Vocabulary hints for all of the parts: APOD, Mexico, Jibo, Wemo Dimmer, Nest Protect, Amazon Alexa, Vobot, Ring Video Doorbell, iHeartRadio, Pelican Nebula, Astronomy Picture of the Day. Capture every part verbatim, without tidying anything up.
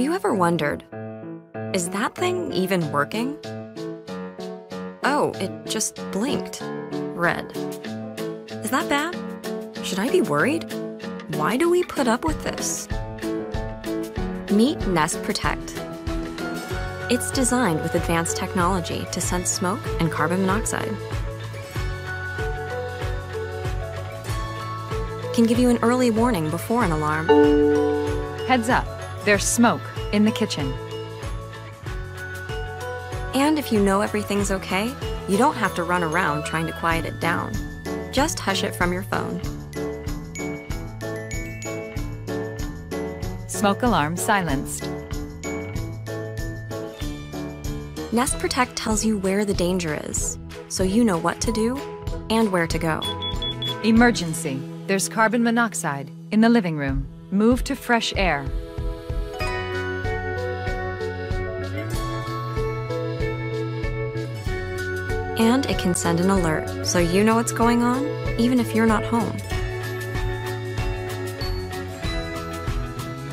Have you ever wondered, is that thing even working? Oh, it just blinked. Red. Is that bad? Should I be worried? Why do we put up with this? Meet Nest Protect. It's designed with advanced technology to sense smoke and carbon monoxide. Can give you an early warning before an alarm. Heads up, there's smoke in the kitchen. And if you know everything's okay, you don't have to run around trying to quiet it down. Just hush it from your phone. Smoke alarm silenced. Nest Protect tells you where the danger is, so you know what to do and where to go. Emergency. There's carbon monoxide in the living room. Move to fresh air. And it can send an alert, so you know what's going on, even if you're not home.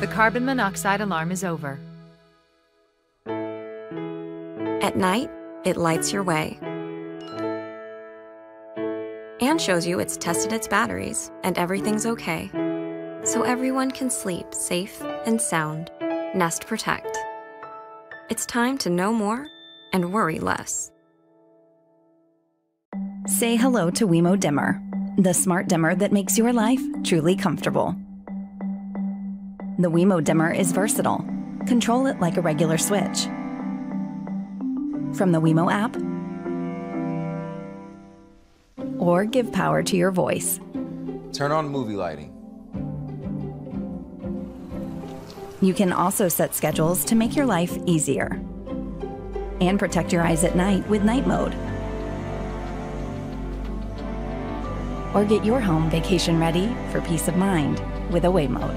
The carbon monoxide alarm is over. At night, it lights your way. And shows you it's tested its batteries and everything's okay, so everyone can sleep safe and sound. Nest Protect. It's time to know more and worry less. Say hello to Wemo Dimmer, the smart dimmer that makes your life truly comfortable. The Wemo Dimmer is versatile. Control it like a regular switch. From the Wemo app, or give power to your voice. Turn on movie lighting. You can also set schedules to make your life easier. And protect your eyes at night with night mode. Or get your home vacation ready for peace of mind with away mode.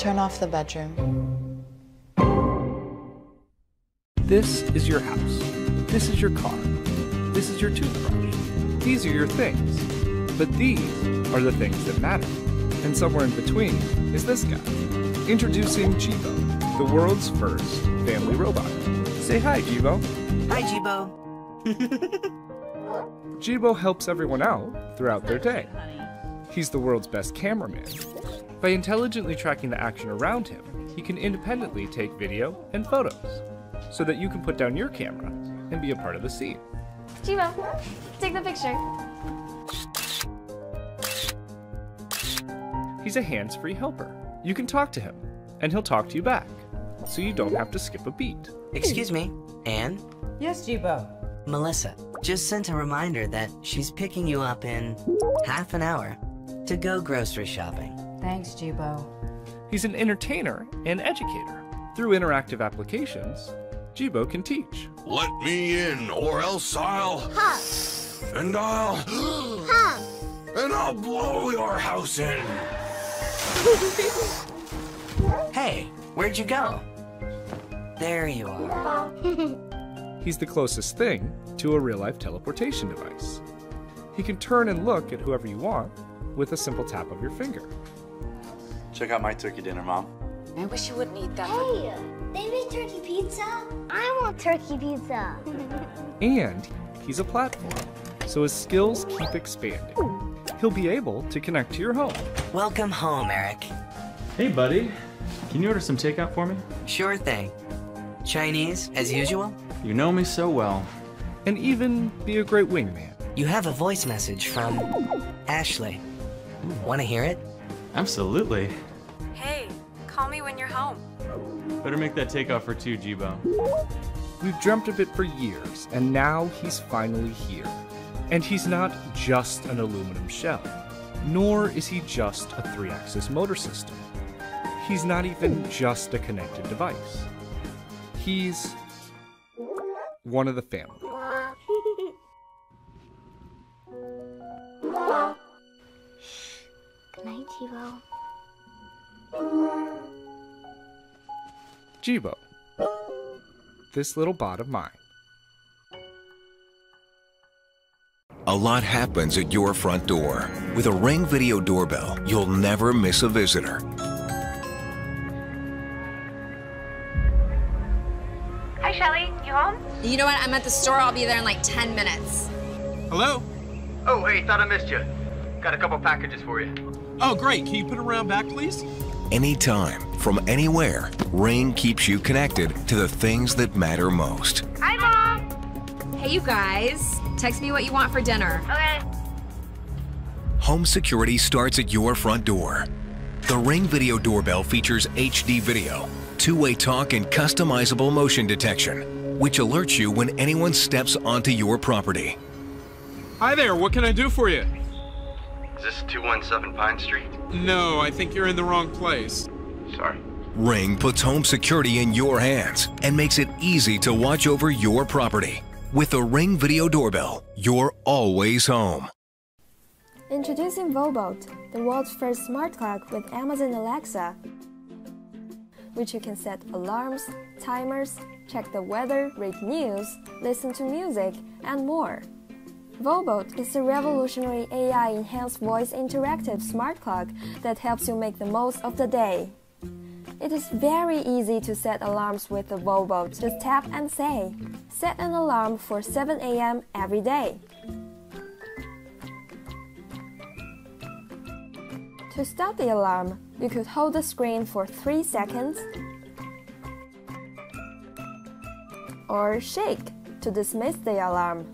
Turn off the bedroom. This is your house. This is your car. This is your toothbrush. These are your things. But these are the things that matter. And somewhere in between is this guy. Introducing Jibo, the world's first family robot. Say hi, Jibo. Hi, Jibo. Jibo helps everyone out throughout their day. He's the world's best cameraman. By intelligently tracking the action around him, he can independently take video and photos, so that you can put down your camera and be a part of the scene. Jibo, take the picture. He's a hands-free helper. You can talk to him, and he'll talk to you back, so you don't have to skip a beat. Excuse me, Anne? Yes, Jibo. Melissa just sent a reminder that she's picking you up in half an hour to go grocery shopping. Thanks, Jibo. He's an entertainer and educator. Through interactive applications, Jibo can teach. Let me in, or else I'll... Huh. And I'll... Huh. And I'll blow your house in. Hey, where'd you go? There you are. He's the closest thing to a real-life teleportation device. He can turn and look at whoever you want with a simple tap of your finger. Check out my turkey dinner, Mom. I wish you wouldn't eat that. Hey, they make turkey pizza? I want turkey pizza. And he's a platform, so his skills keep expanding. He'll be able to connect to your home. Welcome home, Eric. Hey, buddy. Can you order some takeout for me? Sure thing. Chinese, as usual? You know me so well. And even be a great wingman. You have a voice message from Ashley. Want to hear it? Absolutely. Hey. Call me when you're home. Better make that takeoff for two, Jibo. We've dreamt of it for years, and now he's finally here. And he's not just an aluminum shell, nor is he just a three-axis motor system. He's not even just a connected device. He's one of the family. Good night, Jibo. Jibo, this little bot of mine. A lot happens at your front door. With a Ring Video Doorbell, you'll never miss a visitor. Hi, Shelly. You home? You know what? I'm at the store. I'll be there in like ten minutes. Hello? Oh, hey, thought I missed you. Got a couple packages for you. Oh, great. Can you put it around back, please? Anytime, from anywhere, Ring keeps you connected to the things that matter most. Hi, Mom! Hey, you guys. Text me what you want for dinner. Okay. Home security starts at your front door. The Ring Video Doorbell features H D video, two-way talk, and customizable motion detection, which alerts you when anyone steps onto your property. Hi there, what can I do for you? Is this two one seven Pine Street? No, I think you're in the wrong place. Sorry. Ring puts home security in your hands and makes it easy to watch over your property. With the Ring Video Doorbell, you're always home. Introducing Vobot, the world's first smart clock with Amazon Alexa, which you can set alarms, timers, check the weather, read news, listen to music, and more. Vobot is a revolutionary A I-enhanced voice interactive smart clock that helps you make the most of the day. It is very easy to set alarms with the Vobot. Just tap and say, "Set an alarm for seven A M every day." To stop the alarm, you could hold the screen for three seconds or shake to dismiss the alarm.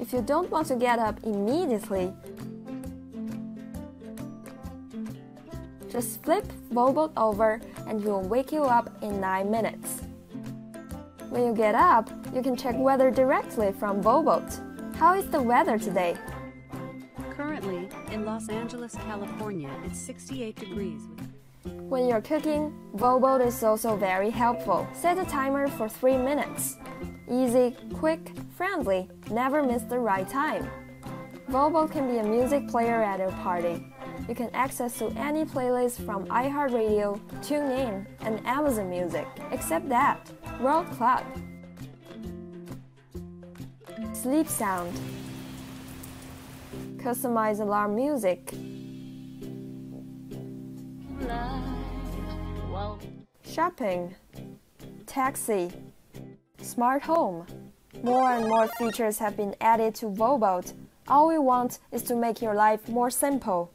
If you don't want to get up immediately, just flip Vobot over and it will wake you up in nine minutes. When you get up, you can check weather directly from Vobot. How is the weather today? Currently, in Los Angeles, California, it's sixty-eight degrees. When you're cooking, Vobot is also very helpful. Set a timer for three minutes. Easy, quick, friendly, never miss the right time. Vobot can be a music player at your party. You can access to any playlist from iHeartRadio, TuneIn, and Amazon Music. Except that, World Clock. Sleep sound. Customize alarm music. Shopping. Taxi. Smart home. More and more features have been added to Vobot. All we want is to make your life more simple.